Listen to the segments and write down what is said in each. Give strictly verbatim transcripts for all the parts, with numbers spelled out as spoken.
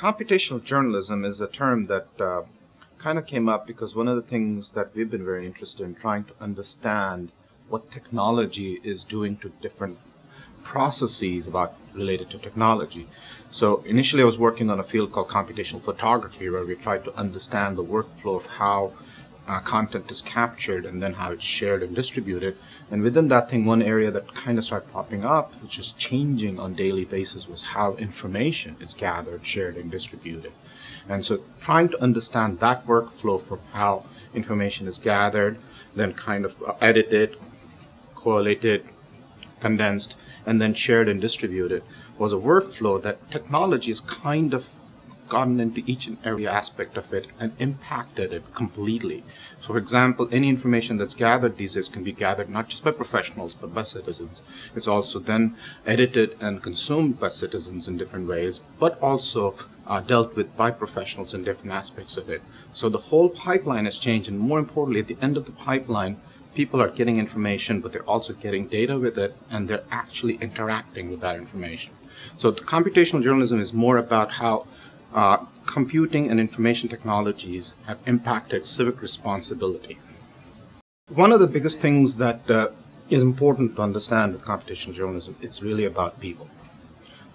Computational journalism is a term that uh, kind of came up because one of the things that we've been very interested in trying to understand what technology is doing to different processes about related to technology. So initially I was working on a field called computational photography, where we tried to understand the workflow of how uh, content is captured and then how it's shared and distributed. And within that thing, one area that kind of started popping up, which is changing on daily basis, was how information is gathered, shared and distributed. And so trying to understand that workflow from how information is gathered, then kind of edited, correlated, condensed, and then shared and distributed, was a workflow that technology has kind of gotten into each and every aspect of it and impacted it completely. So for example, any information that's gathered these days can be gathered not just by professionals but by citizens. It's also then edited and consumed by citizens in different ways, but also uh, dealt with by professionals in different aspects of it. So the whole pipeline has changed, and more importantly, at the end of the pipeline, people are getting information, but they're also getting data with it, and they're actually interacting with that information. So the computational journalism is more about how uh, computing and information technologies have impacted civic responsibility. One of the biggest things that uh, is important to understand with computational journalism, it's really about people.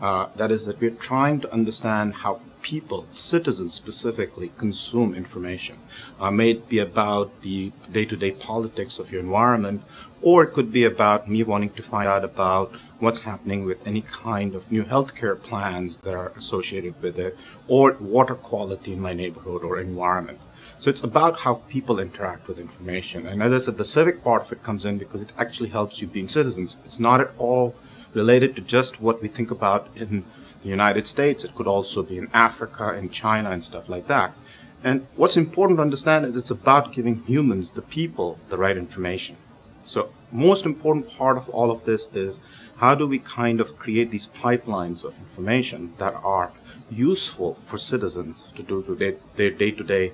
Uh, that is that we're trying to understand how people, citizens specifically, consume information. Uh, may it be about the day-to-day politics of your environment, or it could be about me wanting to find out about what's happening with any kind of new healthcare plans that are associated with it, or water quality in my neighborhood or environment. So it's about how people interact with information. And as I said, the civic part of it comes in because it actually helps you being citizens. It's not at all related to just what we think about in the United States. It could also be in Africa and China and stuff like that. And what's important to understand is it's about giving humans, the people, the right information. So most important part of all of this is how do we kind of create these pipelines of information that are useful for citizens to do to day, their day-to-day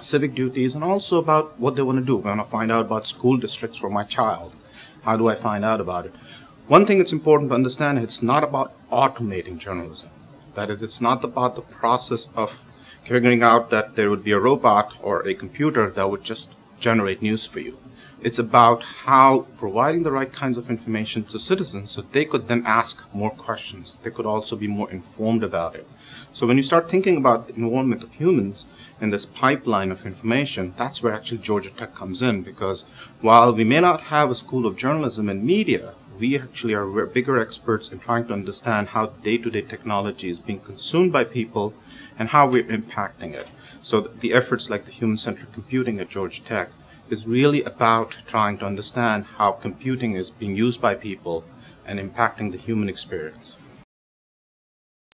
civic duties, and also about what they want to do. I want to find out about school districts for my child. How do I find out about it? One thing that's important to understand, it's not about automating journalism. That is, it's not about the process of figuring out that there would be a robot or a computer that would just generate news for you. It's about how providing the right kinds of information to citizens so they could then ask more questions. They could also be more informed about it. So when you start thinking about the involvement of humans in this pipeline of information, that's where actually Georgia Tech comes in, because while we may not have a school of journalism and media, we actually are we're bigger experts in trying to understand how day-to-day technology is being consumed by people and how we're impacting it. So the efforts like the human-centric computing at Georgia Tech is really about trying to understand how computing is being used by people and impacting the human experience.